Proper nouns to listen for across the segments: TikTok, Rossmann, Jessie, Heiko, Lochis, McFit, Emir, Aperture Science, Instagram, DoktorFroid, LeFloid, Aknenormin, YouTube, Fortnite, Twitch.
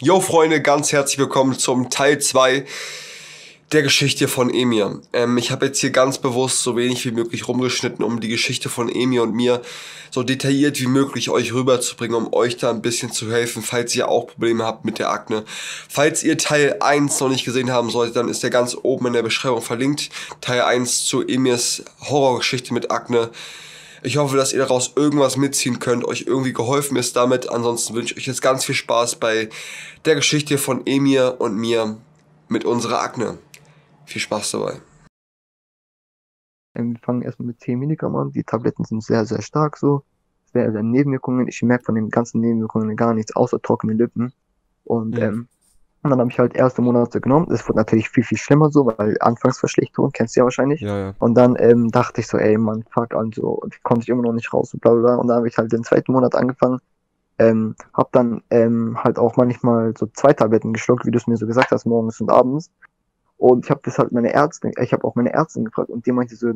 Jo Freunde, ganz herzlich willkommen zum Teil 2 der Geschichte von Emir. Ich habe jetzt hier ganz bewusst so wenig wie möglich rumgeschnitten, um die Geschichte von Emir und mir so detailliert wie möglich euch rüberzubringen, um euch da ein bisschen zu helfen, falls ihr auch Probleme habt mit der Akne. Falls ihr Teil 1 noch nicht gesehen haben solltet, dann ist der ganz oben in der Beschreibung verlinkt. Teil 1 zu Emirs Horrorgeschichte mit Akne. Ich hoffe, dass ihr daraus irgendwas mitziehen könnt, euch irgendwie geholfen ist damit. Ansonsten wünsche ich euch jetzt ganz viel Spaß bei der Geschichte von Emir und mir mit unserer Akne. Viel Spaß dabei. Wir fangen erstmal mit 10 Milligramm an. Die Tabletten sind sehr, sehr stark so. Sehr, sehr Nebenwirkungen. Ich merke von den ganzen Nebenwirkungen gar nichts, außer trockene Lippen. Und, und dann habe ich halt erste Monate genommen. Es wurde natürlich viel, viel schlimmer so, weil Anfangsverschlechterung, kennst du ja wahrscheinlich. Ja, ja. Und dann dachte ich so, ey, man fuck an, so konnte ich immer noch nicht raus, so bla bla bla. Und dann habe ich halt den zweiten Monat angefangen. Habe dann halt auch manchmal so 2 Tabletten geschluckt, wie du es mir so gesagt hast, morgens und abends. Und ich habe das halt meine Ärztin gefragt und die meinte so,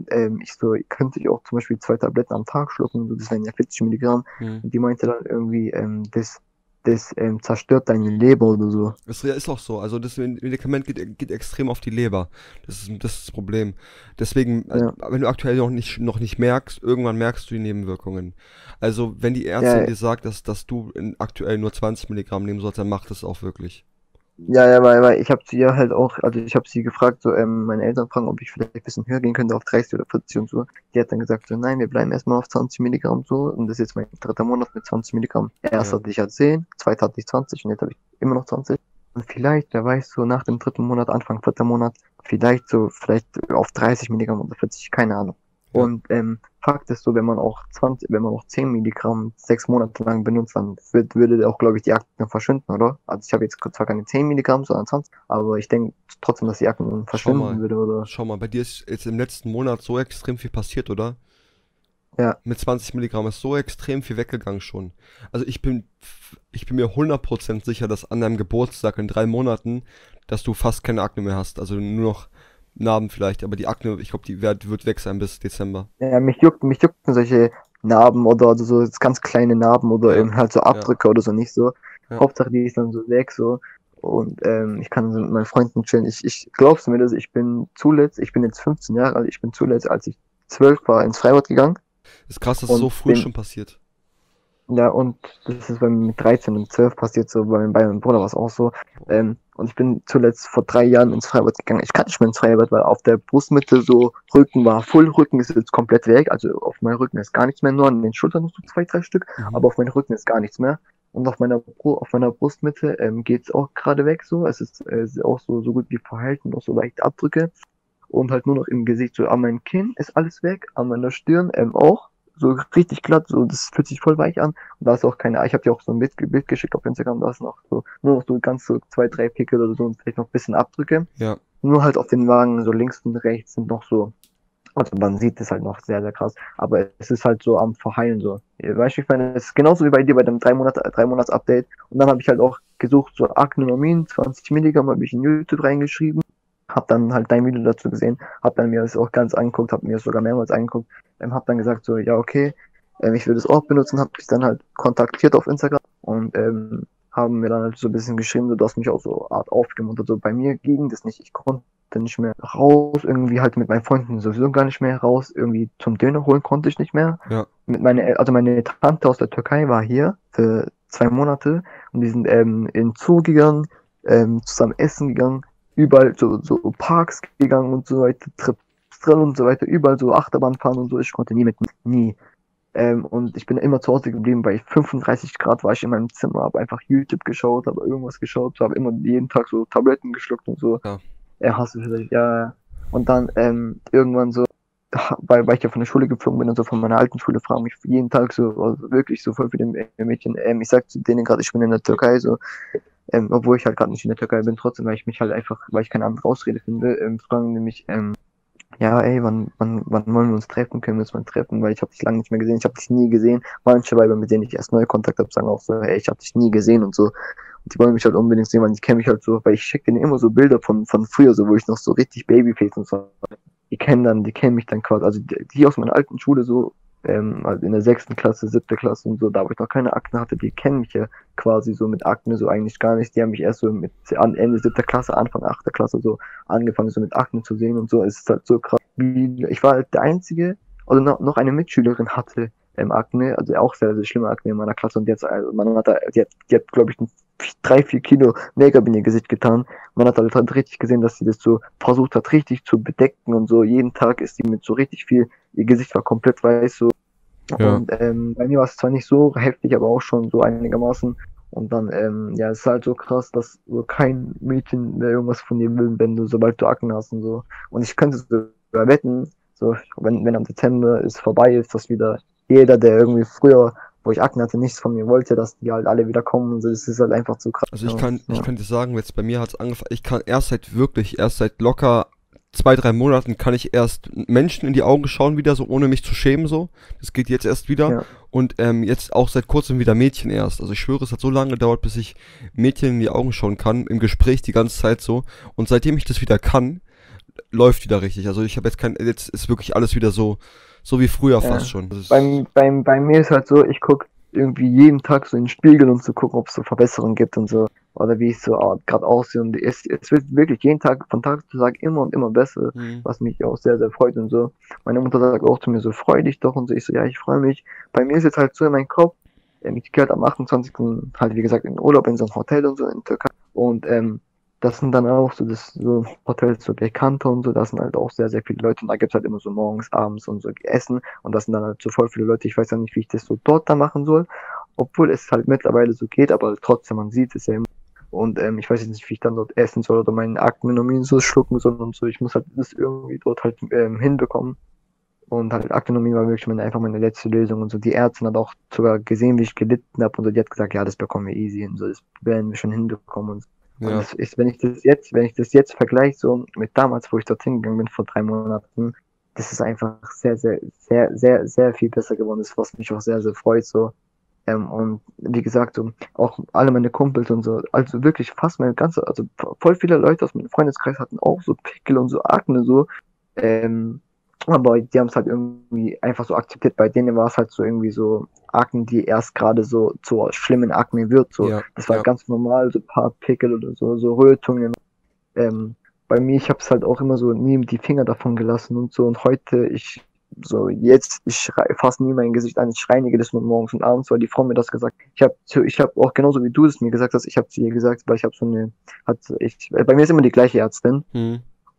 könnte ich auch zum Beispiel 2 Tabletten am Tag schlucken, so, das wären ja 40 Milligramm. Mhm. Und die meinte dann irgendwie, das zerstört deine Leber oder so. Das ist auch so. Also das Medikament geht extrem auf die Leber. Das ist das Problem. Deswegen, ja. Wenn du aktuell noch nicht merkst, irgendwann merkst du die Nebenwirkungen. Also wenn die Ärztin dir sagt, dass du aktuell nur 20 Milligramm nehmen sollst, dann macht das auch wirklich. Ja, ja, weil ich habe sie ja halt auch, also ich habe sie gefragt, so meine Eltern fragen, ob ich vielleicht ein bisschen höher gehen könnte auf 30 oder 40 und so. Die hat dann gesagt, so nein, wir bleiben erstmal auf 20 Milligramm so, und das ist jetzt mein 3. Monat mit 20 Milligramm. Erst hatte ich ja 10, 2. hatte ich 20 und jetzt habe ich immer noch 20. Und vielleicht, wer weiß, so nach dem 3. Monat, Anfang 4. Monat, vielleicht auf 30 Milligramm oder 40, keine Ahnung. Ja. Und Fakt ist so, wenn man auch 10 Milligramm 6 Monate lang benutzt, dann würde auch, glaube ich, die Akne verschwinden, oder? Also ich habe jetzt zwar keine 10 Milligramm, sondern 20, aber ich denke trotzdem, dass die Akne verschwinden würde, oder? Schau mal, bei dir ist jetzt im letzten Monat so extrem viel passiert, oder? Ja. Mit 20 Milligramm ist so extrem viel weggegangen schon. Also ich bin mir 100% sicher, dass an deinem Geburtstag in 3 Monaten, dass du fast keine Akne mehr hast, also nur noch Narben vielleicht, aber die Akne, ich glaube, die wird weg sein bis Dezember. Ja, mich juckten solche Narben oder so ganz kleine Narben oder eben halt so Abdrücke oder so nicht so. Ja. Hauptsache, die ist dann so weg so. Und ich kann so mit meinen Freunden chillen. Ich glaub's mir, dass ich bin jetzt 15 Jahre alt, ich bin zuletzt, als ich 12 war, ins Freibad gegangen. Ist krass, dass es so früh schon passiert. Ja, und das ist bei mir mit 13 und 12 passiert so, bei meinem Bruder war es auch so. Und ich bin zuletzt vor 3 Jahren ins Freibad gegangen. Ich kann nicht mehr ins Freibad, weil auf der Brustmitte so Rücken war. Fullrücken ist jetzt komplett weg. Also auf meinem Rücken ist gar nichts mehr, nur an den Schultern noch so 2, 3 Stück. Mhm. Aber auf meinem Rücken ist gar nichts mehr. Und auf meiner Brustmitte geht es auch gerade weg so. Es ist auch so gut wie verheilt und auch so leicht Abdrücke. Und halt nur noch im Gesicht. So an meinem Kinn ist alles weg, an meiner Stirn auch. So richtig glatt, so das fühlt sich voll weich an. Und da ist auch keine, ich habe dir auch so ein Bild geschickt auf Instagram, da ist noch so, nur noch so ganz so 2, 3 Pickel oder so und vielleicht noch ein bisschen Abdrücke. Ja. Nur halt auf den Wagen, so links und rechts sind noch so, also man sieht es halt noch sehr, sehr krass, aber es ist halt so am Verheilen so. Weißt du, ich meine, es ist genauso wie bei dir bei dem 3-Monats-Update. Und dann habe ich halt auch gesucht, so Aknenormin, 20 Milligramm habe ich in YouTube reingeschrieben. Hab dann halt dein Video dazu gesehen, hab dann mir das auch ganz angeguckt, hab mir das sogar mehrmals angeguckt, hab dann gesagt so, ja okay, ich würde es auch benutzen, hab mich dann halt kontaktiert auf Instagram und haben mir dann halt so ein bisschen geschrieben, so, du hast mich auch so Art aufgemuntert, so bei mir ging das nicht, ich konnte nicht mehr raus, irgendwie halt mit meinen Freunden sowieso gar nicht mehr raus, irgendwie zum Döner holen konnte ich nicht mehr. Ja. Meine Tante aus der Türkei war hier für 2 Monate und die sind in den Zoo gegangen, zusammen essen gegangen, überall so Parks gegangen und so weiter, Trips drin und so weiter, überall so Achterbahn fahren und so, ich konnte nie nie. Und ich bin immer zu Hause geblieben, bei 35 Grad war ich in meinem Zimmer, habe einfach YouTube geschaut, habe irgendwas geschaut, habe immer jeden Tag so Tabletten geschluckt und so. Ja. Hast du vielleicht, ja. Und dann irgendwann so, weil ich ja von der Schule geflogen bin und so, von meiner alten Schule, fragen mich jeden Tag so, also wirklich so voll für den Mädchen, ich sag zu denen gerade, ich bin in der Türkei, so, obwohl ich halt gerade nicht in der Türkei bin, trotzdem, weil ich keine andere Ausrede finde, fragen nämlich, ja ey, wann wollen wir uns treffen, können wir uns mal treffen, weil ich habe dich lange nicht mehr gesehen, ich habe dich nie gesehen, manche Weiber, mit denen ich erst neu Kontakt habe, sagen auch so, ey, ich habe dich nie gesehen und so, und die wollen mich halt unbedingt sehen, weil die kennen mich halt so, weil ich schicke denen immer so Bilder von früher, so, wo ich noch so richtig Babyface und so, die kennen mich dann quasi, also die aus meiner alten Schule so, also in der 6. Klasse, 7. Klasse und so, da wo ich noch keine Akne hatte, die kennen mich ja quasi so mit Akne so eigentlich gar nicht, die haben mich erst so mit Ende 7. Klasse, Anfang 8. Klasse so angefangen so mit Akne zu sehen und so, es ist halt so krass, ich war halt der Einzige, also noch eine Mitschülerin hatte Akne, also auch sehr, sehr schlimme Akne in meiner Klasse und jetzt, also man hat da, die hat glaube ich 3-4 Kilo Make-up in ihr Gesicht getan. Man hat halt richtig gesehen, dass sie das so versucht hat, richtig zu bedecken und so. Jeden Tag ist sie mit so richtig viel, ihr Gesicht war komplett weiß so. Ja. Und bei mir war es zwar nicht so heftig, aber auch schon so einigermaßen. Und dann, ja, es ist halt so krass, dass so kein Mädchen mehr irgendwas von dir will, wenn du, sobald du Akne hast und so. Und ich könnte sogar wetten, so, wenn am Dezember es vorbei ist, dass wieder jeder, der irgendwie früher, wo ich Akne hatte, nichts von mir wollte, dass die halt alle wieder kommen und so, das ist halt einfach zu krass. Also ich kann dir sagen, jetzt bei mir hat es angefangen, ich kann erst seit locker 2-3 Monaten kann ich erst Menschen in die Augen schauen wieder, so ohne mich zu schämen so, das geht jetzt erst wieder ja. Und jetzt auch seit kurzem wieder Mädchen erst, also ich schwöre, es hat so lange gedauert, bis ich Mädchen in die Augen schauen kann, im Gespräch die ganze Zeit so, und seitdem ich das wieder kann, läuft wieder richtig, also ich habe jetzt jetzt ist wirklich alles wieder so wie früher fast schon. Bei mir ist halt so, ich gucke irgendwie jeden Tag so in den Spiegel, um zu gucken, ob es so Verbesserungen gibt und so, oder wie ich so gerade aussehe, und es wird wirklich jeden Tag, von Tag zu Tag immer und immer besser, was mich auch sehr, sehr freut und so. Meine Mutter sagt auch zu mir so, freu dich doch und so, ich so, ja, ich freue mich. Bei mir ist jetzt halt so in meinem Kopf, ich gehe halt am 28. halt wie gesagt in den Urlaub, in so ein Hotel und so in Türkei, und das sind dann auch so, das so Hotels so Bekannte und so, da sind halt auch sehr, sehr viele Leute und da gibt's halt immer so morgens, abends und so Essen und das sind dann halt so voll viele Leute, ich weiß ja nicht, wie ich das so dort da machen soll, obwohl es halt mittlerweile so geht, aber trotzdem, man sieht es ja immer und ich weiß jetzt nicht, wie ich dann dort essen soll oder meinen Aknenormin so schlucken soll und so, ich muss halt das irgendwie dort halt hinbekommen. Und halt Aknenormin war wirklich einfach meine letzte Lösung und so. Die Ärztin hat auch sogar gesehen, wie ich gelitten habe und so, die hat gesagt, ja, das bekommen wir easy und so, das werden wir schon hinbekommen und so. Ja. Und das ist, wenn ich das jetzt vergleiche so mit damals, wo ich dorthin gegangen bin vor 3 Monaten, das ist einfach sehr, sehr, sehr, sehr, sehr viel besser geworden. Das, was mich auch sehr, sehr freut so. Und wie gesagt, so, auch alle meine Kumpels und so, also wirklich fast meine ganze, also voll viele Leute aus meinem Freundeskreis hatten auch so Pickel und so Akne so. Aber die haben es halt irgendwie einfach so akzeptiert. Bei denen war es halt so irgendwie so Akne, die erst gerade so zu schlimmen Akne wird. So. Ja, das war ja ganz normal, so ein paar Pickel oder so Rötungen. Bei mir, ich habe es halt auch immer so nie die Finger davon gelassen und so. Und heute, ich fasse nie mein Gesicht an, ich reinige das nur morgens und abends, weil die Frau mir das gesagt hat. Ich hab auch genauso wie du es mir gesagt hast, ich habe zu ihr gesagt, weil ich habe so eine, bei mir ist immer die gleiche Ärztin.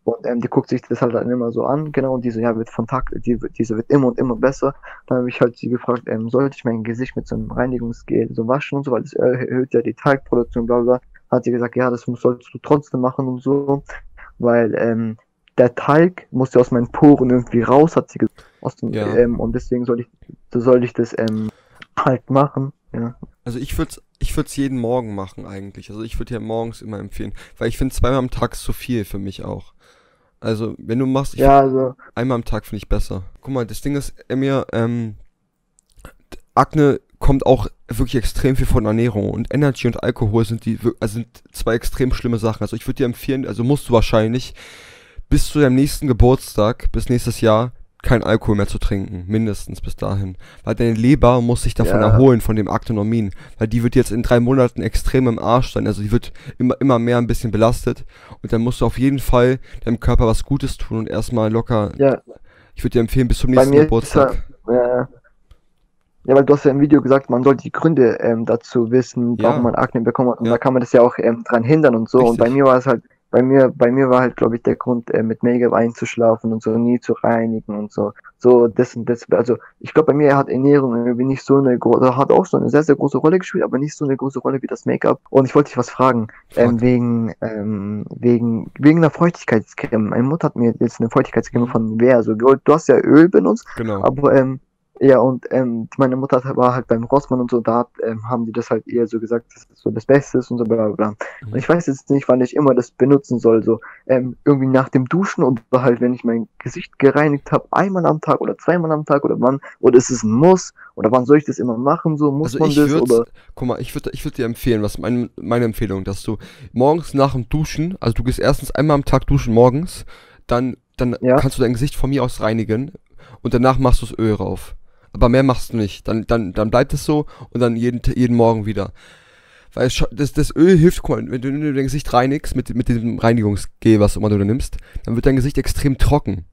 Und die guckt sich das halt dann immer so an, genau, und diese, ja, diese wird immer und immer besser. Dann habe ich halt sie gefragt, sollte ich mein Gesicht mit so einem Reinigungsgel so waschen und so, weil das erhöht ja die Talgproduktion, bla bla. Hat sie gesagt, ja, das solltest du trotzdem machen und so, weil der Talg muss ja aus meinen Poren irgendwie raus, hat sie gesagt, und deswegen soll ich das halt machen, ja. Also ich würde es jeden Morgen machen eigentlich, also ich würde ja morgens immer empfehlen, weil ich finde 2-mal am Tag zu viel für mich auch. Also wenn du machst, einmal am Tag finde ich besser. Guck mal, das Ding ist, Emir, Akne kommt auch wirklich extrem viel von Ernährung und Energy und Alkohol sind 2 extrem schlimme Sachen. Also ich würde dir empfehlen, also musst du wahrscheinlich bis zu deinem nächsten Geburtstag, bis nächstes Jahr, kein Alkohol mehr zu trinken, mindestens bis dahin. Weil deine Leber muss sich davon erholen, von dem Aknenormin. Weil die wird jetzt in 3 Monaten extrem im Arsch sein. Also die wird immer mehr ein bisschen belastet. Und dann musst du auf jeden Fall deinem Körper was Gutes tun und erstmal locker. Ja. Ich würde dir empfehlen, bis zum nächsten Geburtstag. Ja, weil du hast ja im Video gesagt, man sollte die Gründe dazu wissen, warum man Akne bekommen hat. Und da kann man das ja auch dran hindern und so. Richtig. Und bei mir war es halt, Bei mir war halt, glaube ich, der Grund, mit Make-up einzuschlafen und so, nie zu reinigen und so. So, das und das. Also, ich glaube, bei mir hat Ernährung irgendwie nicht so eine große, hat auch so eine sehr, sehr große Rolle gespielt, aber nicht so eine große Rolle wie das Make-up. Und ich wollte dich was fragen, wegen einer Feuchtigkeitscreme. Meine Mutter hat mir jetzt eine Feuchtigkeitscreme von Wehr so geholt. Du hast ja Öl benutzt. Genau. Aber, ja, und meine Mutter war halt beim Rossmann und so, da haben die das halt eher so gesagt, dass das so das Beste ist und so, bla bla bla. Und ich weiß jetzt nicht, wann ich immer das benutzen soll, so irgendwie nach dem Duschen und halt, wenn ich mein Gesicht gereinigt habe, einmal am Tag oder 2-mal am Tag oder wann, oder ist es ein Muss, oder wann soll ich das immer machen, so muss also man das, oder? Guck mal, ich würde dir empfehlen, was meine Empfehlung, dass du morgens nach dem Duschen, also du gehst erstens einmal am Tag duschen morgens, dann kannst du dein Gesicht von mir aus reinigen und danach machst du das Öl rauf. aber mehr machst du nicht. Dann bleibt es so und dann jeden Morgen wieder. Weil das Öl hilft, guck mal, wenn du dein Gesicht reinigst mit diesem Reinigungsgel, was immer du da nimmst, dann wird dein Gesicht extrem trocken.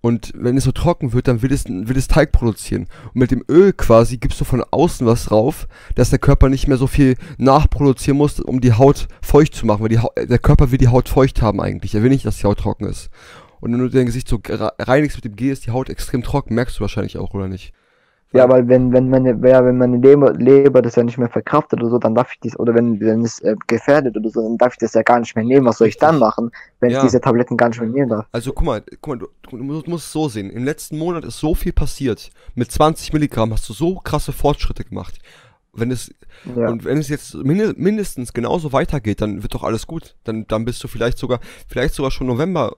Und wenn es so trocken wird, dann will es Teig produzieren. Und mit dem Öl quasi gibst du von außen was drauf, dass der Körper nicht mehr so viel nachproduzieren muss, um die Haut feucht zu machen. Weil der Körper will die Haut feucht haben eigentlich. Er will nicht, dass die Haut trocken ist. Und wenn du dein Gesicht so reinigst mit dem Gel, ist die Haut extrem trocken. Merkst du wahrscheinlich auch, oder nicht? Ja, aber wenn meine Leber das ja nicht mehr verkraftet oder so, dann darf ich dies, oder wenn es gefährdet oder so, dann darf ich das ja gar nicht mehr nehmen. Was soll ich dann machen, wenn ich diese Tabletten gar nicht mehr nehmen darf? Also guck mal, du musst es so sehen. Im letzten Monat ist so viel passiert. Mit 20 Milligramm hast du so krasse Fortschritte gemacht. Und wenn es jetzt mindestens genauso weitergeht, dann wird doch alles gut. Dann bist du vielleicht sogar schon November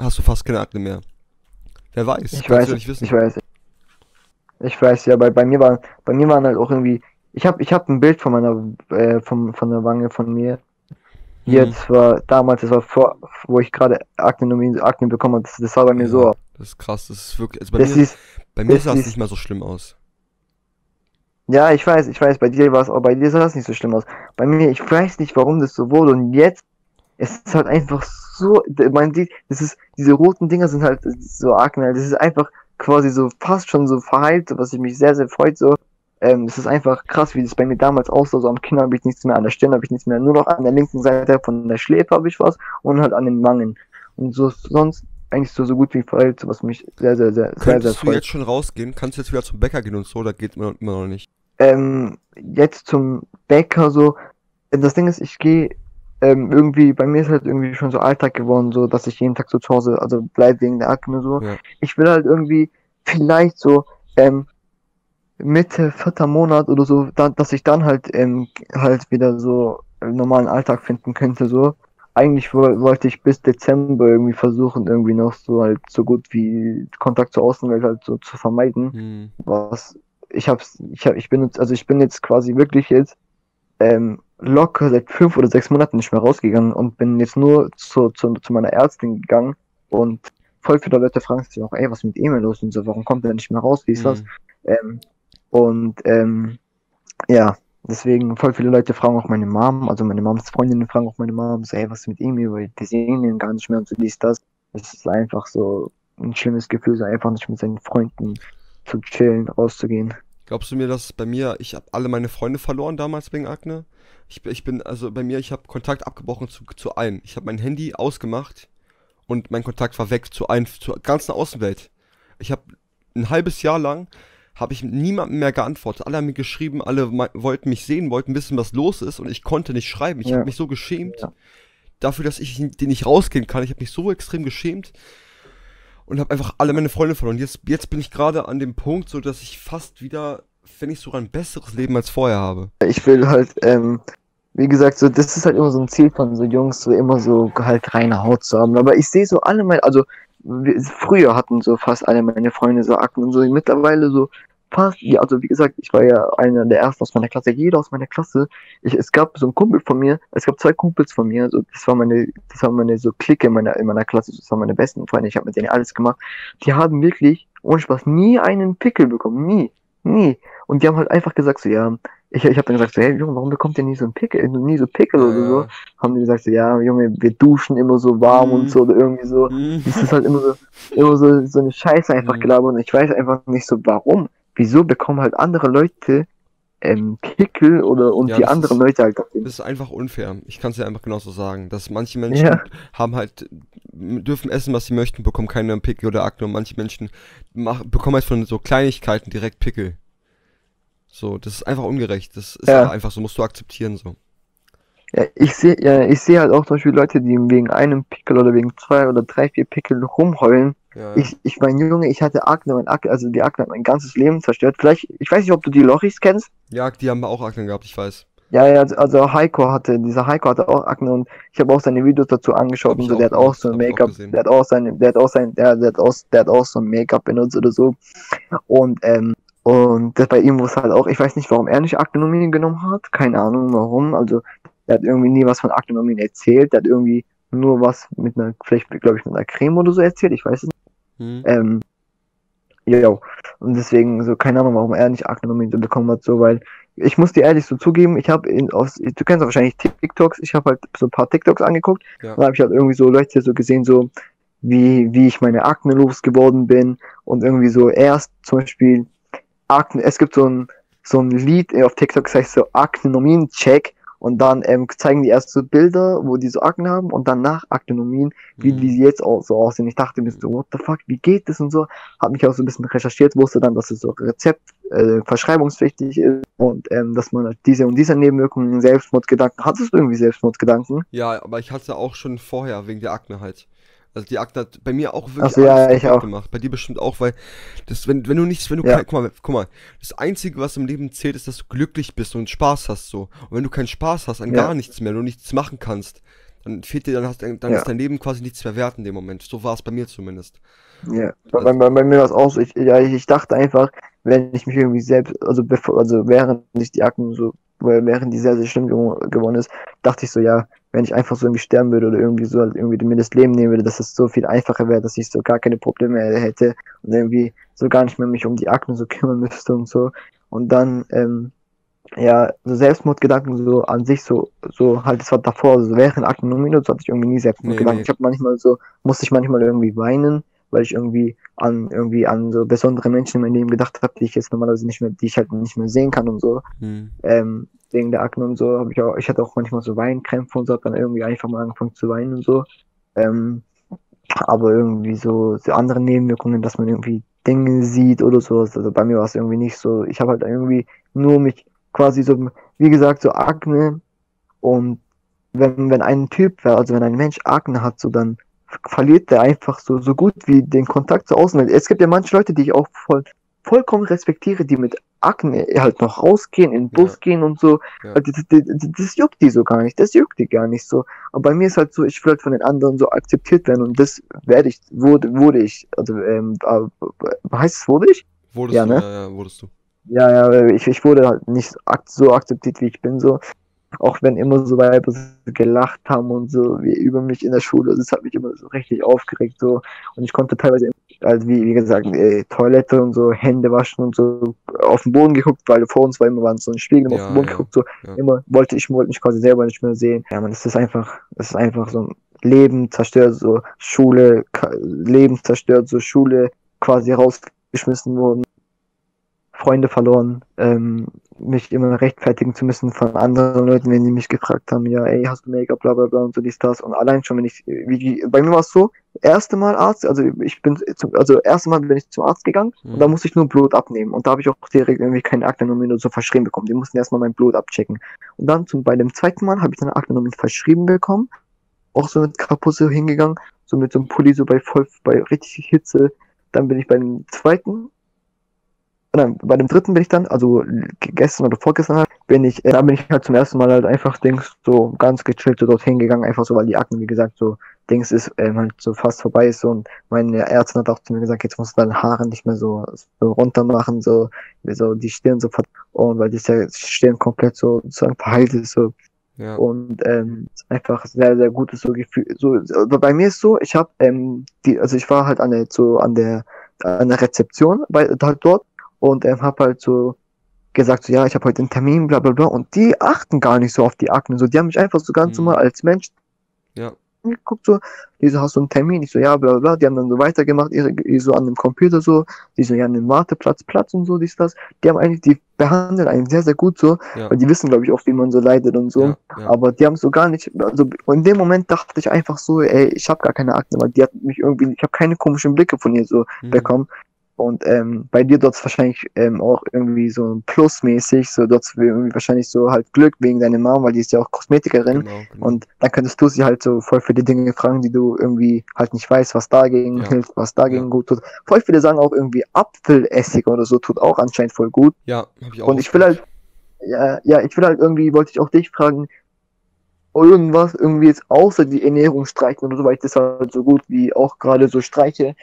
hast du fast keine Akne mehr. Wer weiß, ich weiß. Ich weiß ja, bei mir waren halt auch irgendwie, ich hab ein Bild von meiner, von der Wange von mir. Jetzt war, damals, das war vor, wo ich gerade Akne bekommen habe, das sah bei mir so aus. Das ist krass, das ist wirklich, also bei mir sah es nicht mal so schlimm aus. Ja, ich weiß, bei dir war es auch, bei dir sah es nicht so schlimm aus. Bei mir, ich weiß nicht, warum das so wurde und jetzt, es ist halt einfach so, man sieht, das ist, diese roten Dinger sind halt so Akne, das ist einfach quasi so fast schon so verheilt, was ich mich sehr, sehr freut. So, es ist einfach krass, wie das bei mir damals aussah. So am Kinn habe ich nichts mehr, an der Stirn habe ich nichts mehr, nur noch an der linken Seite von der Schläfe habe ich was und halt an den Wangen. Und so sonst eigentlich so gut wie verheilt, so, was mich sehr, sehr, sehr, sehr, sehr freut. Kannst du jetzt schon rausgehen? Kannst du jetzt wieder zum Bäcker gehen und so? Oder geht man immer noch nicht? Jetzt zum Bäcker so. Das Ding ist, ich gehe irgendwie, bei mir ist halt irgendwie schon so Alltag geworden, so, dass ich jeden Tag so zu Hause, also bleib wegen der Akne so. Ja. Ich will halt irgendwie, vielleicht so, Mitte, vierter Monat oder so, dass ich dann halt, halt wieder so normalen Alltag finden könnte, so. Eigentlich wollte ich bis Dezember irgendwie versuchen, irgendwie noch so halt so gut wie Kontakt zur Außenwelt halt so zu vermeiden. Was, ich bin jetzt quasi wirklich jetzt, locker seit 5 oder 6 Monaten nicht mehr rausgegangen und bin jetzt nur zu meiner Ärztin gegangen und voll viele Leute fragen sich auch, ey, was ist mit Emil los und so, warum kommt er nicht mehr raus, wie ist das? Ja, deswegen voll viele Leute fragen auch meine Mom, also meine Moms Freundinnen fragen auch meine Mom, so, ey, was ist mit Emil, weil die sehen ihn gar nicht mehr und so, dies, das. Es ist einfach so ein schlimmes Gefühl, so einfach nicht mit seinen Freunden zu chillen, rauszugehen. Glaubst du mir, dass bei mir, ich habe alle meine Freunde verloren damals wegen Akne? Ich habe Kontakt abgebrochen zu allen. Ich habe mein Handy ausgemacht und mein Kontakt war weg zur ganzen Außenwelt. Ich habe ein halbes Jahr lang, habe ich niemandem mehr geantwortet. Alle haben mir geschrieben, alle wollten mich sehen, wollten wissen, was los ist und ich konnte nicht schreiben. Ich habe mich so geschämt dafür, dass ich den nicht rausgehen kann. Ich habe mich so extrem geschämt. Und habe einfach alle meine Freunde verloren. Jetzt bin ich gerade an dem Punkt, so dass ich fast wieder, wenn nicht sogar ein besseres Leben als vorher habe. Ich will halt, wie gesagt, so, das ist halt immer so ein Ziel von so Jungs, so immer so halt reine Haut zu haben. Aber ich sehe so alle meine, also früher hatten so fast alle meine Freunde so Akne und so. Mittlerweile so fast, ja, also wie gesagt, ich war ja einer der ersten aus meiner Klasse, jeder aus meiner Klasse. Es gab so einen Kumpel von mir, es gab 2 Kumpels von mir, so, das war meine so Clique in meiner Klasse, das waren meine besten Freunde, ich habe mit denen alles gemacht. Die haben wirklich, ohne Spaß, nie einen Pickel bekommen, nie. Und die haben halt einfach gesagt so, ja, ich habe dann gesagt so, hey Junge, warum bekommt ihr nie so einen Pickel, oder so? Haben die gesagt so, ja Junge, wir duschen immer so warm und so oder irgendwie so. Das ist halt immer so eine Scheiße einfach gelabert und ich weiß einfach nicht so, warum. Wieso bekommen halt andere Leute Pickel Leute halt... Das ist einfach unfair. Ich kann es ja einfach genauso sagen, dass manche Menschen haben halt, dürfen essen, was sie möchten, bekommen keine Pickel oder Akne und manche Menschen bekommen halt von so Kleinigkeiten direkt Pickel. So, das ist einfach ungerecht. Das ist einfach so, musst du akzeptieren so. Ja, ich sehe halt auch zum Beispiel Leute, die wegen einem Pickel oder wegen 2 oder 3, 4 Pickeln rumheulen. Ja. Ich mein Junge, ich hatte Akne, also die Akne hat mein ganzes Leben zerstört. Vielleicht, ich weiß nicht, ob du die Lochis kennst. Ja, die haben auch Akne gehabt, ich weiß. Ja, also dieser Heiko hatte auch Akne und ich habe auch seine Videos dazu angeschaut und so, der hat auch so ein Make-up, der hat auch so ein Make-up benutzt oder so. Und das bei ihm war es halt auch, ich weiß nicht, warum er nicht Aknenormin genommen hat, keine Ahnung warum, also der hat irgendwie nie was von Aknenormin erzählt, der hat irgendwie nur was mit einer, vielleicht glaube ich mit einer Creme oder so erzählt, ich weiß es nicht. Jo. Und deswegen, so, keine Ahnung, warum er nicht Aknenormin bekommen hat, so, weil ich muss dir ehrlich so zugeben, ich habe du kennst ja wahrscheinlich TikToks, ich habe halt so ein paar TikToks angeguckt, ja. Und dann habe ich halt irgendwie so Leute so gesehen, so wie ich meine Akne losgeworden bin und irgendwie so erst zum Beispiel Akne, es gibt so ein Lied auf TikTok, das heißt so Aknenormin-Check und dann zeigen die erst so Bilder, wo die so Akne haben und danach Aknenormin, wie die jetzt auch so aussehen. Ich dachte mir so, what the fuck, wie geht das und so, habe mich auch so ein bisschen recherchiert, wusste dann, dass es so Rezept verschreibungspflichtig ist und dass man diese und diese Nebenwirkungen, Selbstmordgedanken, hattest du irgendwie Selbstmordgedanken? Ja, aber ich hatte auch schon vorher wegen der Akne halt. Also die Akne hat bei mir auch wirklich gemacht. Bei dir bestimmt auch, weil das, wenn du nichts, wenn du kein, guck mal, das Einzige, was im Leben zählt, ist, dass du glücklich bist und Spaß hast so. Und wenn du keinen Spaß hast, dann gar nichts mehr, wenn du nichts machen kannst, dann fehlt dir, dann ist dein Leben quasi nichts mehr wert in dem Moment. So war es bei mir zumindest. Ja, also, bei mir war es auch so. Ich dachte einfach, wenn ich mich irgendwie selbst, also während ich die Akne so, während die sehr, sehr schlimm geworden ist, dachte ich so, ja, wenn ich einfach so irgendwie sterben würde oder irgendwie so halt irgendwie mir das Leben nehmen würde, dass es so viel einfacher wäre, dass ich so gar keine Probleme hätte und irgendwie so gar nicht mehr mich um die Akne so kümmern müsste und so. Und dann, so Selbstmordgedanken so an sich, so halt, das war davor, so während Aknenormin hatte ich irgendwie nie Selbstmordgedanken. Nee. Ich habe musste ich manchmal irgendwie weinen, weil ich irgendwie an so besondere Menschen in meinem Leben gedacht habe, die ich jetzt normalerweise nicht mehr, die ich halt nicht mehr sehen kann und so. Wegen der Akne und so, ich hatte auch manchmal so Weinkrämpfe und so, hab dann irgendwie einfach mal angefangen zu weinen und so. Aber irgendwie so andere Nebenwirkungen, dass man irgendwie Dinge sieht oder sowas, also bei mir war es irgendwie nicht so. Ich habe halt irgendwie nur mich quasi so, wie gesagt, so Akne, und wenn ein Mensch Akne hat, so dann verliert der einfach so gut wie den Kontakt zur Außenwelt. Es gibt ja manche Leute, die ich auch vollkommen respektiere, die mit Akne halt noch rausgehen, in den Bus gehen und so. Ja. Das juckt die so gar nicht, so. Aber bei mir ist halt so, ich will halt von den anderen so akzeptiert werden, und das wurde ich. Also, heißt es, wurde ich? Wurdest du, ne? Ja, wurdest du. Ja, ich wurde halt nicht so akzeptiert, wie ich bin, so. Auch wenn immer so Weiber gelacht haben und so, wie über mich in der Schule, das hat mich immer so richtig aufgeregt, so. Und ich konnte teilweise, also wie gesagt, Toilette und so, Hände waschen und so, auf den Boden geguckt, weil vor uns war immer so ein Spiegel, auf den Boden geguckt, so. Ja. Immer wollte mich quasi selber nicht mehr sehen. Ja, man, das ist einfach so ein Leben zerstört, so Schule, Leben zerstört, so Schule quasi rausgeschmissen wurden, Freunde verloren, mich immer rechtfertigen zu müssen von anderen Leuten, wenn die mich gefragt haben, ja, ey, hast du Make-up, bla bla bla und so, dies, das. Und allein schon, wenn ich, bei mir war es so, erste Mal bin ich zum Arzt gegangen, und da musste ich nur Blut abnehmen, und da habe ich auch direkt irgendwie keine Aknenormin oder so verschrieben bekommen. Die mussten erstmal mein Blut abchecken. Und dann bei dem zweiten Mal habe ich dann Aknenormin verschrieben bekommen, auch so mit Kapuze hingegangen, so mit so einem Pulli, so bei richtig Hitze. Dann bin ich bei dem dritten bin ich dann, also gestern oder vorgestern halt, bin ich halt zum ersten Mal halt einfach so ganz gechillt so dorthin gegangen, einfach so, weil die Akne, wie gesagt, so ist halt so fast vorbei ist, so, und meine Ärztin hat auch zu mir gesagt, jetzt musst du deine Haare nicht mehr so runter machen, so die Stirn so, und weil die Stirn komplett so verheilt ist, so. Ja. Und einfach sehr, sehr gutes so Gefühl. So, also bei mir ist so, ich habe ich war halt an der Rezeption halt dort. Und hab halt so gesagt, so, ja, ich habe heute einen Termin, bla bla bla. Und die achten gar nicht so auf die Akne. So, die haben mich einfach so ganz normal als Mensch angeguckt, so, die so, hast du einen Termin? Ich so, ja, bla bla. Die haben dann so weitergemacht, ich so an dem Computer so, die so, ja, an dem Warteplatz, Platz und so, dies, das. Die behandeln einen sehr, sehr gut so, weil die wissen, glaube ich, oft, wie man so leidet und so. Ja. Aber die haben so gar nicht, also in dem Moment dachte ich einfach so, ey, ich habe gar keine Akne, weil die hat mich irgendwie, ich habe keine komischen Blicke von ihr so bekommen. Und bei dir dort wahrscheinlich auch irgendwie so plusmäßig, so dort wahrscheinlich so halt Glück wegen deiner Mom, weil die ist ja auch Kosmetikerin. Genau. Und dann könntest du sie halt so voll für die Dinge fragen, die du irgendwie halt nicht weißt, was dagegen hilft, was dagegen gut tut. Voll viele sagen auch irgendwie Apfelessig oder so tut auch anscheinend voll gut. Ja, hab ich auch. Und ich will halt, irgendwie wollte ich auch dich fragen, irgendwas irgendwie jetzt außer die Ernährung streichen oder so, weil ich das halt so gut wie auch gerade so streiche,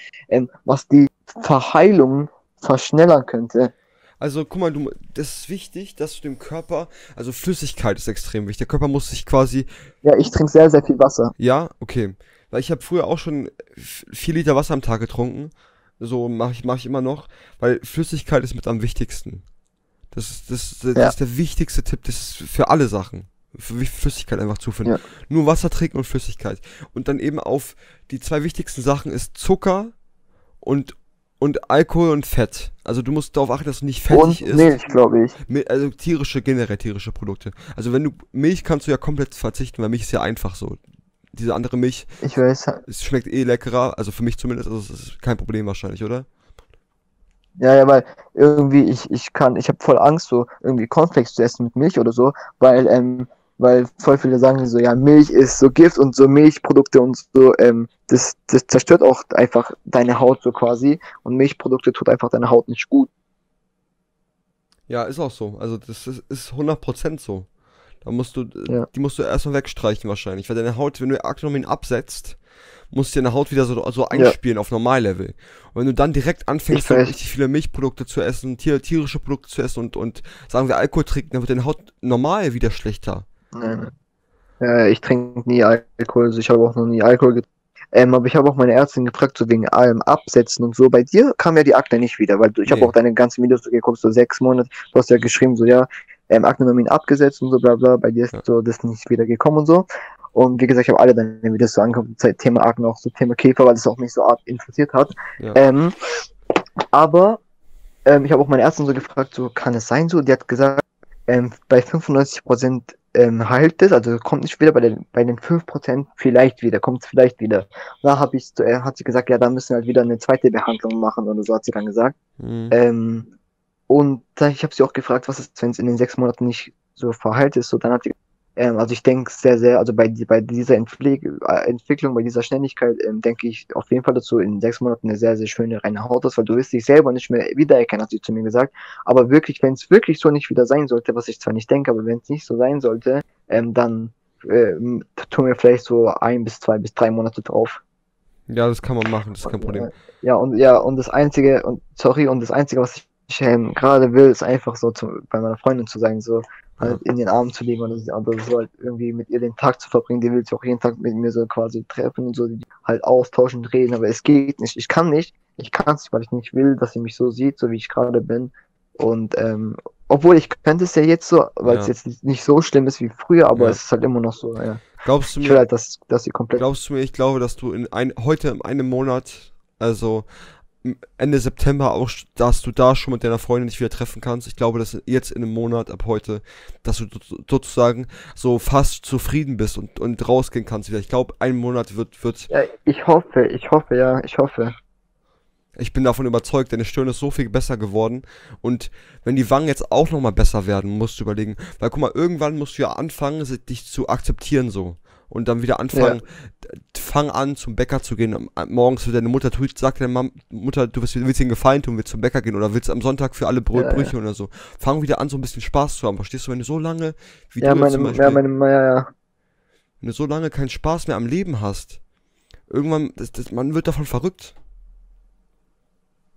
was die Verheilung verschnellern könnte. Also guck mal, das ist wichtig, dass du dem Körper, also Flüssigkeit ist extrem wichtig, der Körper muss sich quasi... Ja, ich trinke sehr, sehr viel Wasser. Ja, okay, weil ich habe früher auch schon 4 Liter Wasser am Tag getrunken, So mach ich immer noch, weil Flüssigkeit ist mit am wichtigsten. Das ist der wichtigste Tipp, das ist für alle Sachen. Für Flüssigkeit einfach zuführen. Ja. Nur Wasser trinken und Flüssigkeit. Und dann eben auf die zwei wichtigsten Sachen ist Zucker und Alkohol und Fett. Also du musst darauf achten, dass du nicht fettig isst. Milch, glaube ich. Also generell tierische Produkte. Also wenn du Milch kannst du ja komplett verzichten, weil Milch ist ja einfach so. Diese andere Milch, ich weiß, es schmeckt eh leckerer, also für mich zumindest, also es ist kein Problem wahrscheinlich, oder? Ja, weil irgendwie ich habe voll Angst, so irgendwie Cornflakes zu essen mit Milch oder so, weil voll viele sagen so, ja, Milch ist so Gift und so Milchprodukte und so, das zerstört auch einfach deine Haut so quasi und Milchprodukte tut einfach deine Haut nicht gut. Ja, ist auch so, also das ist 100% so. Da musst du, die musst du erstmal wegstreichen wahrscheinlich, weil deine Haut, wenn du Aknenormin absetzt, musst du deine Haut wieder so einspielen auf Normallevel. Und wenn du dann direkt anfängst, richtig viele Milchprodukte zu essen, tierische Produkte zu essen und sagen wir Alkohol trinken, dann wird deine Haut normal wieder schlechter. Nein. Ich trinke nie Alkohol, also ich habe auch noch nie Alkohol getrunken. Aber ich habe auch meine Ärztin gefragt, so wegen allem Absetzen und so. Bei dir kam ja die Akne nicht wieder, weil ich habe auch deine ganzen Videos geguckt, so 6 Monate, du hast ja geschrieben, so Aknenormin abgesetzt und so, bla bla, bei dir ist so das nicht wieder gekommen und so. Und wie gesagt, ich habe alle deine Videos so angekommen, Thema Akne, auch so Thema Käfer, weil das auch mich so arg interessiert hat. Ja. Ich habe auch meine Ärztin so gefragt, so kann es sein so? Die hat gesagt, bei 95% heilt es, also kommt nicht wieder, bei den 5% vielleicht wieder, kommt es vielleicht wieder. Und da hat sie gesagt, ja, da müssen wir halt wieder eine zweite Behandlung machen oder so, hat sie dann gesagt. Mhm. Und ich habe sie auch gefragt, was ist, wenn es in den 6 Monaten nicht so verheilt ist, so dann hat sie, also ich denke sehr, sehr, also bei dieser Entwicklung, bei dieser Schnelligkeit, denke ich auf jeden Fall, dass du in 6 Monaten eine sehr, sehr schöne reine Haut hast, weil du wirst dich selber nicht mehr wiedererkennen, hat sie zu mir gesagt, aber wirklich, wenn es wirklich so nicht wieder sein sollte, was ich zwar nicht denke, aber wenn es nicht so sein sollte, dann tun wir vielleicht so 1 bis 2 bis 3 Monate drauf. Ja, das kann man machen, das ist kein Problem. Und das Einzige, und das Einzige, was ich gerade will, ist einfach so bei meiner Freundin zu sein, so halt in den Armen zu liegen und so halt irgendwie mit ihr den Tag zu verbringen, die will sich auch jeden Tag mit mir so quasi treffen und so, die halt austauschen, reden, aber es geht nicht, ich kann es nicht, weil ich nicht will, dass sie mich so sieht, so wie ich gerade bin und obwohl ich könnte es ja jetzt so, weil es jetzt nicht so schlimm ist wie früher, aber es ist halt immer noch so, Glaubst du mir, ich will halt, dass sie komplett... Glaubst du mir, ich glaube, dass du heute in einem Monat, also... Ende September auch, dass du da schon mit deiner Freundin dich wieder treffen kannst. Ich glaube, dass jetzt in einem Monat ab heute, dass du sozusagen so fast zufrieden bist und rausgehen kannst wieder. Ich glaube, ein Monat wird... Ja, ich hoffe. Ich bin davon überzeugt, deine Stirn ist so viel besser geworden und wenn die Wangen jetzt auch nochmal besser werden, musst du überlegen. Weil guck mal, irgendwann musst du ja anfangen, dich zu akzeptieren so. Und dann wieder anfangen, fang an zum Bäcker zu gehen, morgens wird deine Mutter, sagt deine Mutter, du willst dir einen Gefallen tun, willst zum Bäcker gehen oder willst am Sonntag für alle Brüche oder so. Fang wieder an, so ein bisschen Spaß zu haben, verstehst du, wenn du so lange, wie du jetzt zum Beispiel, wenn du so lange keinen Spaß mehr am Leben hast, irgendwann, man wird davon verrückt.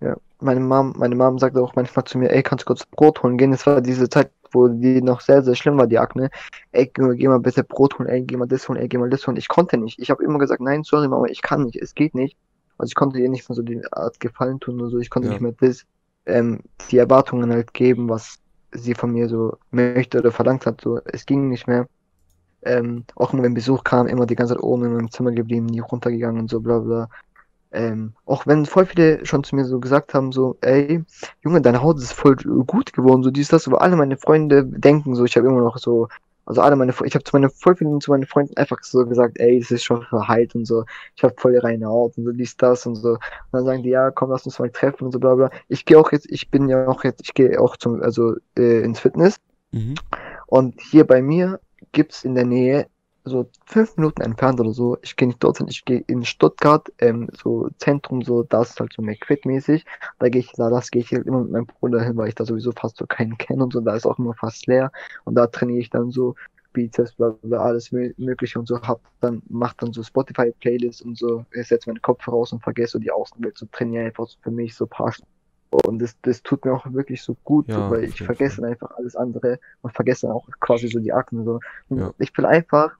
Ja, meine Mom sagt auch manchmal zu mir, ey, kannst du kurz Brot holen gehen, das war diese Zeit, wo die noch sehr, sehr schlimm war, die Akne. Ey, geh mal bitte Brot holen, ey, geh mal das holen, ey, geh mal das holen. Ich konnte nicht. Ich habe immer gesagt, nein, sorry Mama, ich kann nicht, es geht nicht. Also ich konnte ihr nicht von so die Art Gefallen tun oder so. Ich konnte nicht mehr das, die Erwartungen halt geben, was sie von mir so möchte oder verlangt hat. So, es ging nicht mehr. Auch nur wenn Besuch kam, immer die ganze Zeit oben in meinem Zimmer geblieben, nie runtergegangen und so, bla bla. Auch wenn voll viele schon zu mir so gesagt haben, so, ey, Junge, deine Haut ist voll gut geworden, so dies, das, aber alle meine Freunde denken so, ich habe immer noch so, also ich habe voll vielen zu meinen Freunden einfach so gesagt, ey, das ist schon verheilt und so, ich habe voll die reine Haut und so, dies, das und so, und dann sagen die, ja, komm, lass uns mal treffen und so, bla, bla, ich gehe auch ins Fitness und hier bei mir gibt's in der Nähe so 5 Minuten entfernt oder so, ich gehe nicht dorthin, ich gehe in Stuttgart, so Zentrum, so, da ist halt so McFit mäßig, da gehe ich halt immer mit meinem Bruder hin, weil ich da sowieso fast so keinen kenne und so, da ist auch immer fast leer und da trainiere ich dann so Bizeps, bla bla, alles mögliche und so, mach dann so Spotify-Playlists und so, ich setze meine Kopfhörer raus und vergesse so die Außenwelt zu trainieren, einfach so für mich so ein paar Stunden. Und das tut mir auch wirklich so gut, ja, so, weil ich vergesse dann einfach alles andere und vergesse dann auch quasi so die Akne so. Und ich will einfach,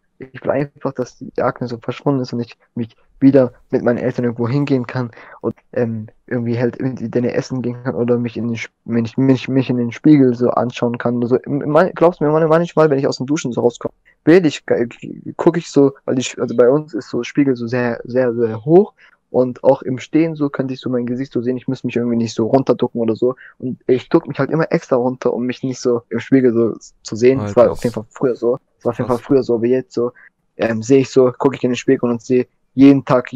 dass die Akne so verschwunden ist und ich mich wieder mit meinen Eltern irgendwo hingehen kann und irgendwie halt in den Essen gehen kann oder mich in den, mich in den Spiegel so anschauen kann oder so. Glaubst du mir, manchmal, wenn ich aus dem Duschen so rauskomme, gucke ich so, weil also bei uns ist so Spiegel so sehr, sehr, sehr hoch. Und auch im Stehen so könnte ich so mein Gesicht so sehen, ich müsste mich irgendwie nicht so runterducken oder so. Und ich duck mich halt immer extra runter, um mich nicht so im Spiegel so zu sehen. Alter, das war auf jeden Fall früher so. Das war auf jeden Fall früher so, aber jetzt so, sehe ich so, gucke ich in den Spiegel und sehe jeden Tag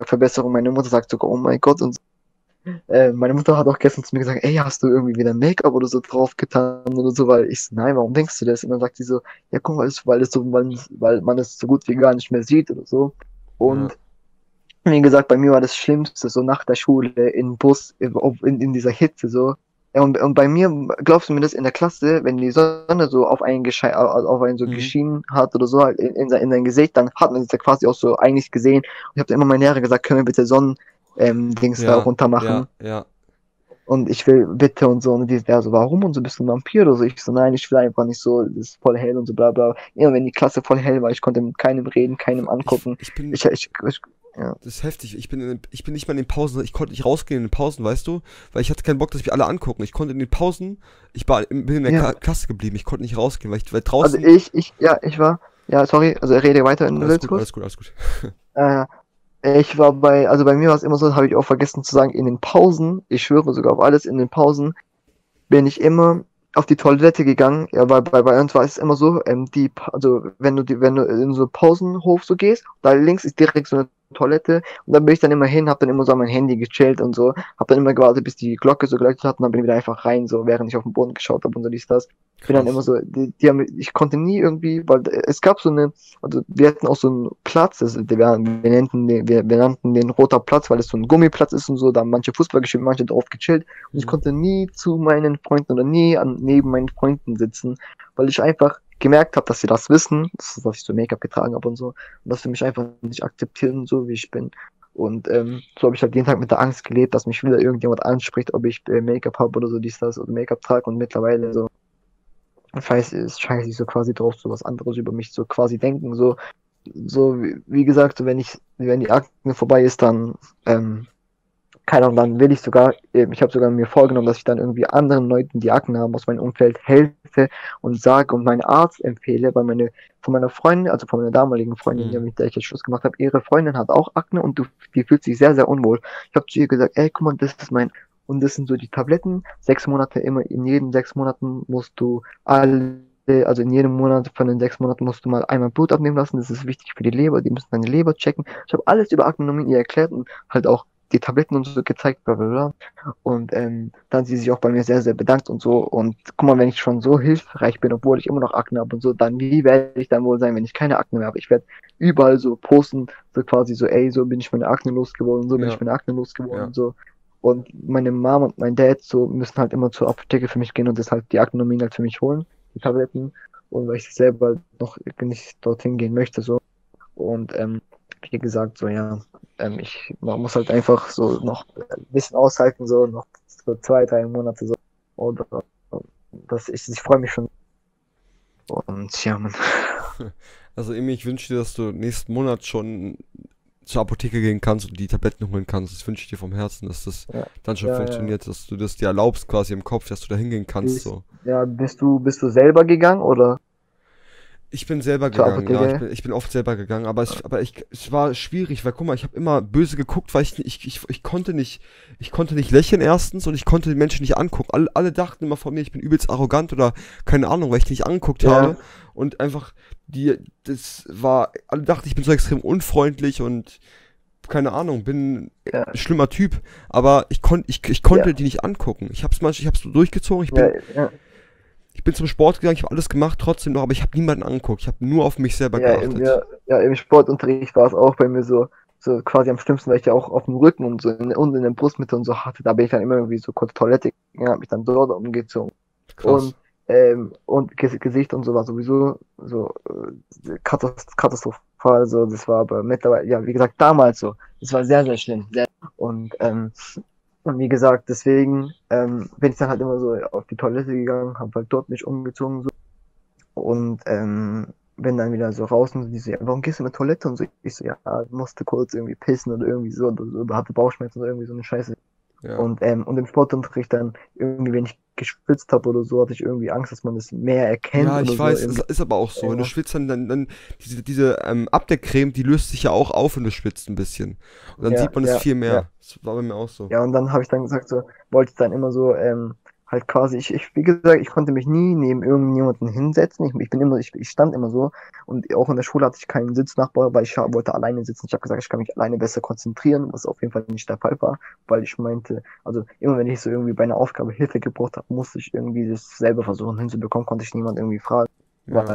Verbesserung. Meine Mutter sagt sogar, oh mein Gott. Und so. Meine Mutter hat auch gestern zu mir gesagt, ey, hast du irgendwie wieder Make-up oder so drauf getan oder so, weil ich so, nein, warum denkst du das? Und dann sagt sie so, ja guck mal, weil man es so gut wie gar nicht mehr sieht oder so. Und ja. Wie gesagt, bei mir war das Schlimmste, so nach der Schule, im Bus, in dieser Hitze, so. Und bei mir, glaubst du mir das, in der Klasse, wenn die Sonne so auf einen, geschienen hat oder so, halt in sein Gesicht, dann hat man es ja quasi auch so eigentlich gesehen. Und ich habe immer meinen Lehrer gesagt, können wir bitte Sonnen-Dings da runter machen? Ja. Und ich will bitte und so, und die ist so, warum und so, bist du ein Vampir oder so? Ich so, nein, ich will einfach nicht so, das ist voll hell und so, bla bla. Immer wenn die Klasse voll hell war, ich konnte mit keinem reden, keinem angucken. Ja. Das ist heftig. Ich bin nicht mal in den Pausen, ich konnte nicht rausgehen in den Pausen, weißt du? Weil ich hatte keinen Bock, dass wir alle angucken. Ich konnte in den Pausen, bin in der Klasse geblieben, ich konnte nicht rausgehen, weil draußen... Also rede weiter in den Wildkurs. Alles gut. Bei mir war es immer so, habe ich auch vergessen zu sagen, in den Pausen, ich schwöre sogar auf alles, in den Pausen bin ich immer auf die Toilette gegangen, ja, weil bei uns war es immer so, wenn du in so Pausenhof so gehst, da links ist direkt so eine Toilette und dann bin ich dann immer hin, hab dann immer so mein Handy gechillt und so, hab dann immer gewartet, bis die Glocke so geläutet hat und dann bin ich wieder einfach rein, so während ich auf den Boden geschaut habe und so dies, das. Ich bin dann immer so, ich konnte nie irgendwie, weil es gab so eine, also wir hatten auch so einen Platz, wir nannten den roter Platz, weil es so ein Gummiplatz ist und so, da haben manche Fußball gespielt, manche drauf gechillt und ich konnte nie zu meinen Freunden oder nie neben meinen Freunden sitzen, weil ich einfach gemerkt habe, dass sie das wissen, dass ich so Make-up getragen habe und so, und dass sie mich einfach nicht akzeptieren, so wie ich bin. Und so habe ich halt jeden Tag mit der Angst gelebt, dass mich wieder irgendjemand anspricht, ob ich Make-up habe oder so, dies, das, oder Make-up trage. Und mittlerweile so, ich weiß, es scheint sich so quasi drauf, so was anderes über mich so quasi denken, so wie gesagt, so wenn die Akne vorbei ist, dann, keine Ahnung, dann will ich sogar, ich habe sogar mir vorgenommen, dass ich dann irgendwie anderen Leuten, die Akne haben, aus meinem Umfeld helfe und sage und meinen Arzt empfehle, weil von meiner damaligen Freundin, mit der ich jetzt Schluss gemacht habe, ihre Freundin hat auch Akne und die fühlt sich sehr, sehr unwohl. Ich habe zu ihr gesagt, ey, guck mal, das ist und das sind so die Tabletten, 6 Monate, immer in jedem 6 Monaten musst du in jedem Monat von den 6 Monaten musst du mal einmal Blut abnehmen lassen, das ist wichtig für die Leber, die müssen deine Leber checken. Ich habe alles über Aknenormin ihr erklärt und halt auch die Tabletten und so gezeigt, blablabla. Und dann hat sie sich auch bei mir sehr, sehr bedankt und so. Und guck mal, wenn ich schon so hilfreich bin, obwohl ich immer noch Akne habe und so, dann wie werde ich dann wohl sein, wenn ich keine Akne mehr habe? Ich werde überall so posten, so quasi so, ey, so bin ich meine Akne losgeworden, und so. Und meine Mom und mein Dad so müssen halt immer zur Apotheke für mich gehen und deshalb die Aknenormin halt für mich holen, die Tabletten. Und weil ich selber noch nicht dorthin gehen möchte, so. Und wie gesagt, so ja, man muss halt einfach so noch ein bisschen aushalten, so noch so 2, 3 Monate so. Und ich freue mich schon. Und ja, man. Also Emir, ich wünsche dir, dass du nächsten Monat schon zur Apotheke gehen kannst und die Tabletten holen kannst. Das wünsche ich dir vom Herzen, dass das dann schon funktioniert, dass du das dir erlaubst quasi im Kopf, dass du da hingehen kannst. Ja, bist du selber gegangen oder? Ich bin selber gegangen, ich bin oft selber gegangen, aber es war schwierig, weil guck mal, ich habe immer böse geguckt, weil ich konnte nicht lächeln erstens und ich konnte die Menschen nicht angucken. Alle dachten immer von mir, ich bin übelst arrogant oder keine Ahnung, weil ich nicht angeguckt habe und einfach alle dachten, ich bin so extrem unfreundlich und keine Ahnung, bin ein schlimmer Typ, aber ich konnte die nicht angucken. Ich hab's so durchgezogen, Ich bin zum Sport gegangen, ich habe alles gemacht, trotzdem noch, aber ich habe niemanden angeguckt. Ich habe nur auf mich selber geachtet. Im Sportunterricht war es auch bei mir so quasi am schlimmsten, weil ich ja auch auf dem Rücken und so in der Brustmitte und so hatte. Da bin ich dann immer irgendwie so kurz Toilette gegangen, habe mich dann dort umgezogen. Krass. Und Gesicht und so war sowieso so katastrophal. So. Das war aber mittlerweile, ja, wie gesagt, damals so. Das war sehr, sehr schlimm. Und wie gesagt, deswegen bin ich dann halt immer so auf die Toilette gegangen, habe halt dort mich umgezogen so. Und bin dann wieder so raus und die so, ja, warum gehst du in die Toilette? Und so, ich so, ja, musste kurz irgendwie pissen oder irgendwie so, oder hatte Bauchschmerzen oder irgendwie so eine Scheiße. Ja. Und im Sportunterricht dann irgendwie, wenn ich geschwitzt habe oder so, hatte ich irgendwie Angst, dass man das mehr erkennt. Ja, ich weiß, es ist aber auch so. Wenn du schwitzt, dann diese Abdeckcreme, die löst sich ja auch auf, wenn du schwitzt ein bisschen. Und dann sieht man das viel mehr. Ja. Das war bei mir auch so. Ja, und dann habe ich dann gesagt, so, wollte ich dann immer so, halt quasi, wie gesagt, ich konnte mich nie neben irgendjemanden hinsetzen. Ich stand immer so, und auch in der Schule hatte ich keinen Sitznachbar, weil ich wollte alleine sitzen. Ich habe gesagt, ich kann mich alleine besser konzentrieren, was auf jeden Fall nicht der Fall war, weil ich meinte, also immer wenn ich so irgendwie bei einer Aufgabe Hilfe gebraucht habe, musste ich irgendwie das selber versuchen hinzubekommen, konnte ich niemand irgendwie fragen, ja.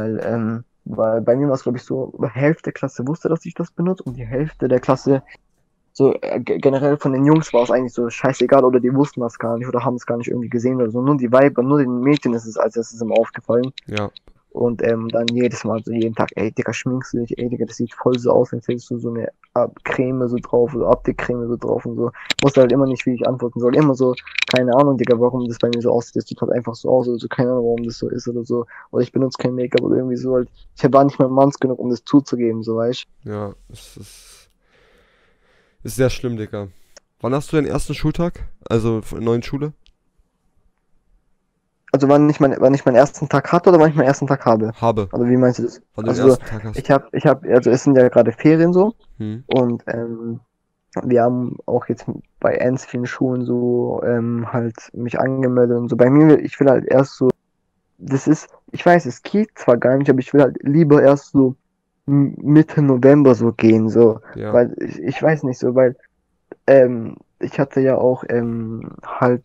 Weil bei mir war es, glaube ich, so, Hälfte der Klasse wusste, dass ich das benutze, und die Hälfte der Klasse, so generell von den Jungs war es eigentlich so scheißegal, oder die wussten das gar nicht oder haben es gar nicht irgendwie gesehen oder so. Nur die Weiber, nur den Mädchen ist es als erstes immer aufgefallen. Ja. Und dann jedes Mal, so jeden Tag, ey Digga, schminkst du dich, ey Digga, das sieht voll so aus, als hättest du so eine Creme so drauf, oder Abdeckcreme so drauf und so. Wusste halt immer nicht, wie ich antworten soll. Immer so, keine Ahnung, Digga, warum das bei mir so aussieht, das sieht halt einfach so aus oder so, keine Ahnung, warum das so ist oder so. Oder ich benutze kein Make-up oder irgendwie so halt. Ich war nicht mal manns genug, um das zuzugeben, so, weißt du. Ja, es ist... Ist sehr schlimm, Digga. Wann hast du deinen ersten Schultag? Also in der neuen Schule? Also wann ich meinen ersten Tag hatte oder wann ich meinen ersten Tag habe? Habe. Also wie meinst du das? Wann also, du den ersten Tag hast. Also es sind ja gerade Ferien so. Und wir haben auch jetzt bei ganz vielen Schulen so halt mich angemeldet und so. Bei mir, ich will halt erst so, das ist, ich weiß, es geht zwar gar nicht, aber ich will halt lieber erst so Mitte November so gehen, so, ja. Weil ich weiß nicht so, weil ich hatte ja auch halt,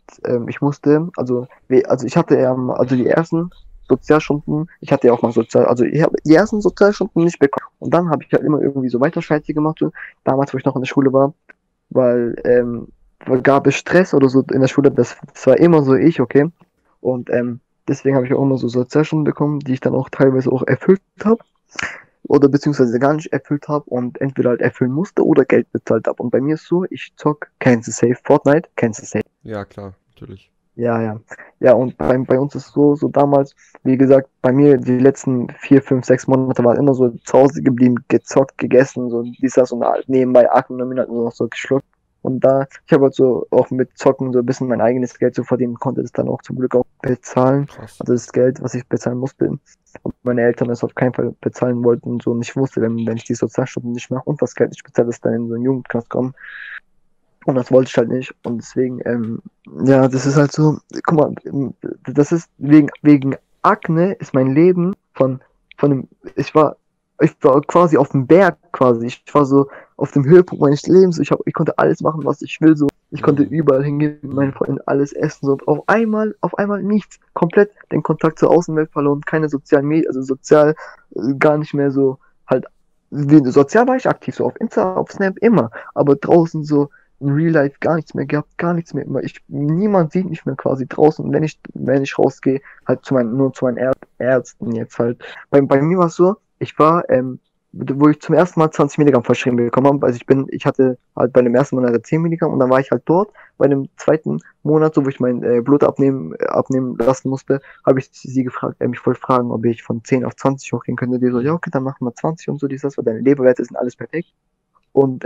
ich musste, also ich hatte ja, also die ersten Sozialstunden, ich hatte ja auch mal also ich habe die ersten Sozialstunden nicht bekommen und dann habe ich halt immer irgendwie so weiter Scheiße gemacht, so, damals, wo ich noch in der Schule war, weil gab es Stress oder so in der Schule, das war immer so ich, okay, und deswegen habe ich auch immer so Sozialstunden bekommen, die ich dann auch teilweise auch erfüllt habe, oder beziehungsweise gar nicht erfüllt habe und entweder halt erfüllen musste oder Geld bezahlt habe. Und bei mir ist so, ich zock Cancel Safe, Fortnite, Cancel Safe. Ja, klar, natürlich. Ja. Ja, und bei uns ist so, damals, wie gesagt, bei mir die letzten 4, 5, 6 Monate war immer so zu Hause geblieben, gezockt, gegessen, so dies, das und halt nebenbei Aknenormin hat nur noch so geschluckt. Und da, ich habe halt so auch mit Zocken so ein bisschen mein eigenes Geld so verdienen, konnte das dann auch zum Glück auch bezahlen. Krass. Also das Geld, was ich bezahlen musste. Und meine Eltern es auf keinen Fall bezahlen wollten und so. Und ich wusste, wenn ich die Sozialstunden nicht mache und das Geld nicht bezahle, dass dann in so einen Jugendknast kommen. Und das wollte ich halt nicht. Und deswegen, ja, das ist halt so, guck mal, das ist wegen Akne ist mein Leben ich war quasi auf dem Berg quasi. Ich war so auf dem Höhepunkt meines Lebens. Ich konnte alles machen, was ich will. So, ich konnte überall hingehen, mit meinen Freunden alles essen. So, auf einmal nichts. Komplett den Kontakt zur Außenwelt verloren. Keine sozialen Medien, also sozial gar nicht mehr so. Halt sozial war ich aktiv, so auf Insta, auf Snap immer. Aber draußen so in Real Life gar nichts mehr gehabt, gar nichts mehr immer. Niemand sieht mich mehr quasi draußen. Und wenn ich rausgehe, halt nur zu meinen Ärzten jetzt halt. Bei mir war es so. Ich war, wo ich zum ersten Mal 20 Milligramm verschrieben bekommen habe, also ich hatte halt bei dem ersten Monat 10 Milligramm und dann war ich halt dort, bei dem zweiten Monat, so wo ich mein Blut abnehmen lassen musste, habe ich sie gefragt, ich wollte fragen, ob ich von 10 auf 20 hochgehen könnte, die so, ja okay, dann machen wir 20 und so, dieses, weil deine Leberwerte sind alles perfekt und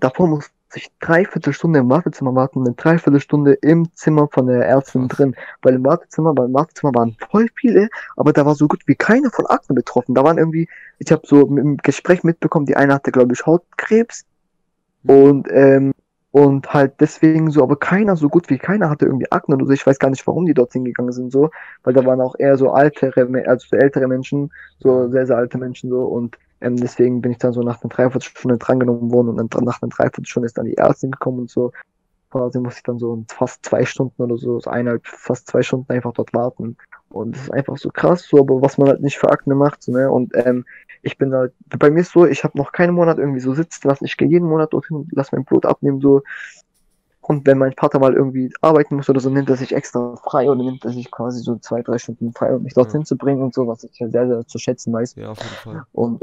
davor musste ich 3/4 Stunde im Wartezimmer warten, eine 3/4 Stunde im Zimmer von der Ärztin drin, weil im Wartezimmer waren voll viele, aber da war so gut wie keiner von Akne betroffen, da waren irgendwie, ich habe so im Gespräch mitbekommen, die eine hatte, glaube ich, Hautkrebs und halt deswegen so, aber so gut wie keiner hatte irgendwie Akne oder so, ich weiß gar nicht, warum die dort hingegangen sind so, weil da waren auch eher so ältere Menschen, so sehr, sehr alte Menschen so und deswegen bin ich dann so nach einer 3/4 Stunde drangenommen worden und dann nach einer 3/4 Stunde ist dann die Ärztin gekommen und so. Quasi muss ich dann so fast 2 Stunden oder so, fast 2 Stunden einfach dort warten. Und das ist einfach so krass, so, aber was man halt nicht für Akne macht, so, ne? Und ich bin halt, bei mir ist so, ich habe noch keinen Monat irgendwie so sitzen lassen, ich gehe jeden Monat dorthin und lasse mein Blut abnehmen, so. Und wenn mein Vater mal irgendwie arbeiten muss oder so, nimmt er sich extra frei oder nimmt er sich quasi so 2, 3 Stunden frei, um mich dorthin zu bringen und so, was ich ja sehr, sehr zu schätzen weiß. Ja, auf jeden Fall. Und,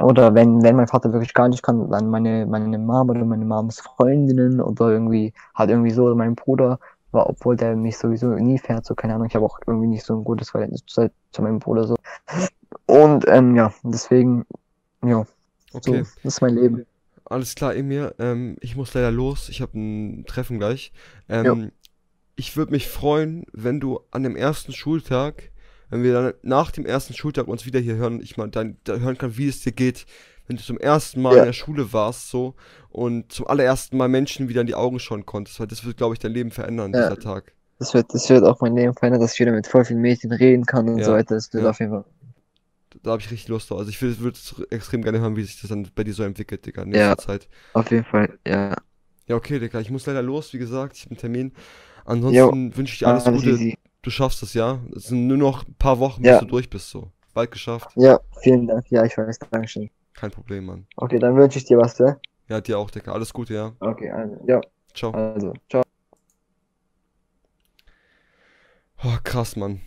oder wenn mein Vater wirklich gar nicht kann, dann meine Mom oder meine Moms Freundinnen oder irgendwie, halt irgendwie so, oder mein Bruder, war, obwohl der mich sowieso nie fährt, so, keine Ahnung, ich habe auch irgendwie nicht so ein gutes Verhältnis zu meinem Bruder, so. Und ja, deswegen, ja, okay. So, das ist mein Leben. Alles klar, Emir. Ich muss leider los. Ich habe ein Treffen gleich. Ich würde mich freuen, wenn du an dem ersten Schultag, wenn wir dann nach dem ersten Schultag uns wieder hier hören, ich mal dann hören kann, wie es dir geht, wenn du zum ersten Mal in der Schule warst, so, und zum allerersten Mal Menschen wieder in die Augen schauen konntest, weil das wird, glaube ich, dein Leben verändern, dieser Tag. Das wird auch mein Leben verändern, dass ich wieder mit voll vielen Mädchen reden kann und so weiter. Das wird auf jeden Fall. Da habe ich richtig Lust drauf. Also ich würde extrem gerne hören, wie sich das dann bei dir so entwickelt, Digga, in nächster Zeit. Auf jeden Fall, ja. Ja, okay, Digga, ich muss leider los, wie gesagt, ich habe einen Termin. Ansonsten wünsche ich dir alles Gute. Easy. Du schaffst es, ja? Es sind nur noch ein paar Wochen, bis du durch bist, so. Bald geschafft. Ja, vielen Dank. Ja, ich weiß. Dankeschön. Kein Problem, Mann. Okay, dann wünsche ich dir was, ja? Ja, dir auch, Digga. Alles Gute, ja? Okay, also, ja. Ciao. Also, ciao. Oh, krass, Mann.